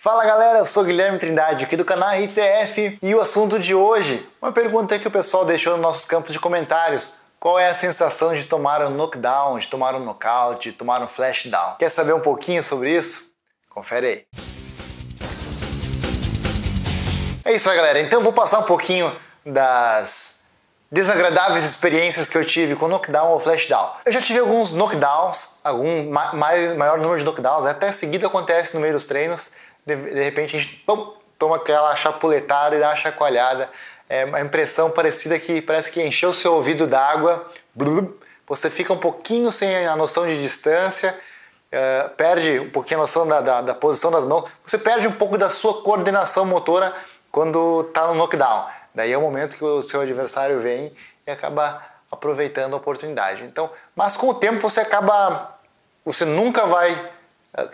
Fala galera, eu sou Guilherme Trindade aqui do canal RTF e o assunto de hoje, uma pergunta que o pessoal deixou nos nossos campos de comentários. Qual é a sensação de tomar um knockdown, de tomar um knockout, de tomar um flashdown? Quer saber um pouquinho sobre isso? Confere aí. É isso aí galera, então eu vou passar um pouquinho das desagradáveis experiências que eu tive com knockdown ou flashdown. Eu já tive alguns knockdowns, maior número de knockdowns, né? Até seguido acontece no meio dos treinos. De repente a gente toma aquela chapuletada e dá uma chacoalhada. É uma impressão parecida que parece que encheu o seu ouvido d'água. Você fica um pouquinho sem a noção de distância, perde um pouquinho a noção da posição das mãos. Você perde um pouco da sua coordenação motora quando está no knockdown. Daí é o momento que o seu adversário vem e acaba aproveitando a oportunidade. Então, mas com o tempo você nunca vai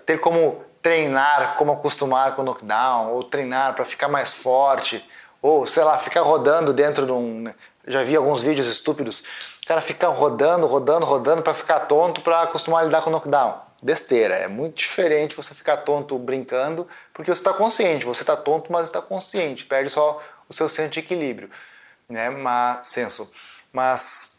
ter como treinar como acostumar com o knockdown, ou treinar para ficar mais forte, ou sei lá, ficar rodando dentro de um... Já vi alguns vídeos estúpidos, o cara fica rodando para ficar tonto, para acostumar a lidar com o knockdown. Besteira, é muito diferente você ficar tonto brincando, porque você está consciente, você está tonto, mas está consciente, perde só o seu senso de equilíbrio, né? Mas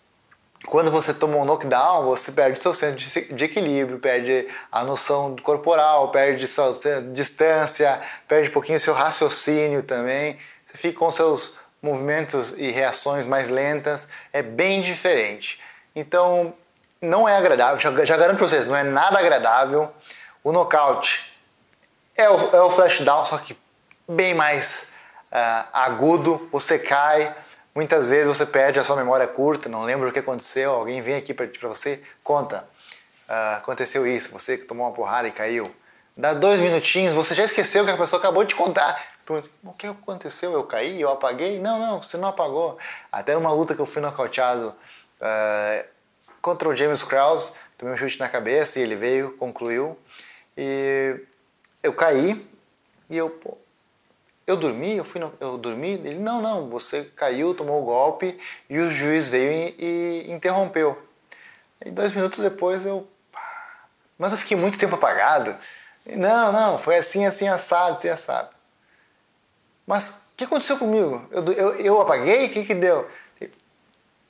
quando você toma um knockdown, você perde seu centro de equilíbrio, perde a noção corporal, perde sua distância, perde um pouquinho seu raciocínio também. Você fica com seus movimentos e reações mais lentas. É bem diferente. Então, não é agradável. Já garanto para vocês, não é nada agradável. O knockout é o flashdown, só que bem mais agudo. Você cai. Muitas vezes você perde a sua memória curta, não lembra o que aconteceu, alguém vem aqui para você, conta, aconteceu isso, você que tomou uma porrada e caiu. Dá 2 minutinhos, você já esqueceu o que a pessoa acabou de contar. Pergunta, o que aconteceu? Eu caí? Eu apaguei? Não, você não apagou. Até uma luta que eu fui nocauteado contra o James Krause, tomei um chute na cabeça e ele veio, concluiu. E eu caí e eu dormi, ele, não, você caiu, tomou o golpe e o juiz veio e interrompeu. E 2 minutos depois mas eu fiquei muito tempo apagado. E, não, foi assim, assado. Mas o que aconteceu comigo? Eu apaguei? O que deu?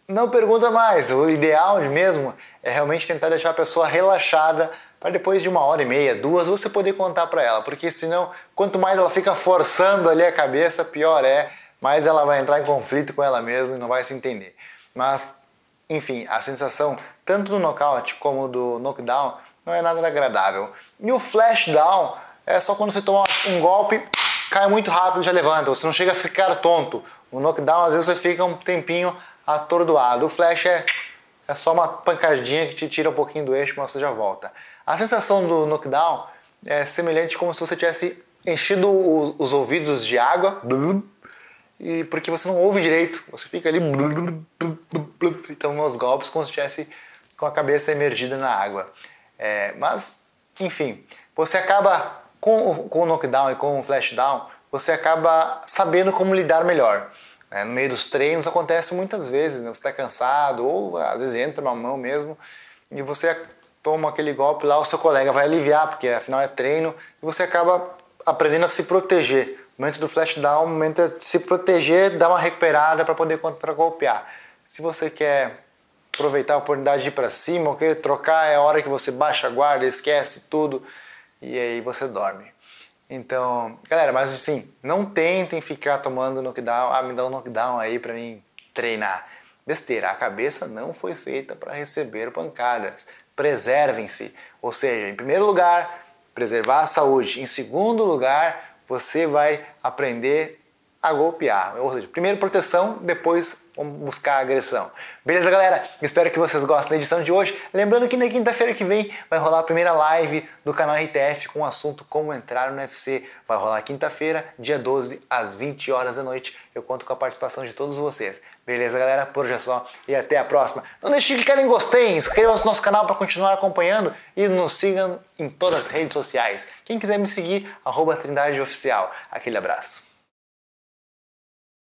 Não pergunta mais, o ideal mesmo é realmente tentar deixar a pessoa relaxada para depois de 1h30, 2h, você poder contar para ela, porque senão quanto mais ela fica forçando ali a cabeça, pior é, mais ela vai entrar em conflito com ela mesma e não vai se entender. Mas, enfim, a sensação tanto do knockout como do knockdown não é nada agradável. E o flashdown é só quando você toma um golpe, cai muito rápido e já levanta, você não chega a ficar tonto. O knockdown às vezes você fica um tempinho atordoado. O flash é só uma pancadinha que te tira um pouquinho do eixo, mas você já volta. A sensação do knockdown é semelhante como se você tivesse enchido os ouvidos de água, e porque você não ouve direito, você fica ali e toma uns golpes como se tivesse com a cabeça imergida na água. Mas, enfim, você acaba com o knockdown e com o flashdown, você acaba sabendo como lidar melhor. No meio dos treinos acontece muitas vezes, né? Você está cansado ou às vezes entra uma mão mesmo e você toma aquele golpe lá, o seu colega vai aliviar, porque afinal é treino, e você acaba aprendendo a se proteger. O momento do flashdown, o momento é se proteger, dar uma recuperada para poder contra-golpear. Se você quer aproveitar a oportunidade de ir para cima ou querer trocar, é a hora que você baixa a guarda, esquece tudo e aí você dorme. Então, galera, mas assim, não tentem ficar tomando knockdown, me dá um knockdown aí pra mim treinar. Besteira, a cabeça não foi feita para receber pancadas. Preservem-se, ou seja, em primeiro lugar, preservar a saúde. Em segundo lugar, você vai aprender a golpear. Ou seja, primeiro proteção, depois vamos buscar a agressão. Beleza, galera? Espero que vocês gostem da edição de hoje. Lembrando que na quinta-feira que vem vai rolar a primeira live do canal RTF com o assunto como entrar no UFC. Vai rolar quinta-feira, dia 12, às 20 horas da noite. Eu conto com a participação de todos vocês. Beleza, galera? Por hoje é só e até a próxima. Não deixe de clicar em gostei, inscreva-se no nosso canal para continuar acompanhando e nos sigam em todas as redes sociais. Quem quiser me seguir, @TrindadeOficial. Aquele abraço.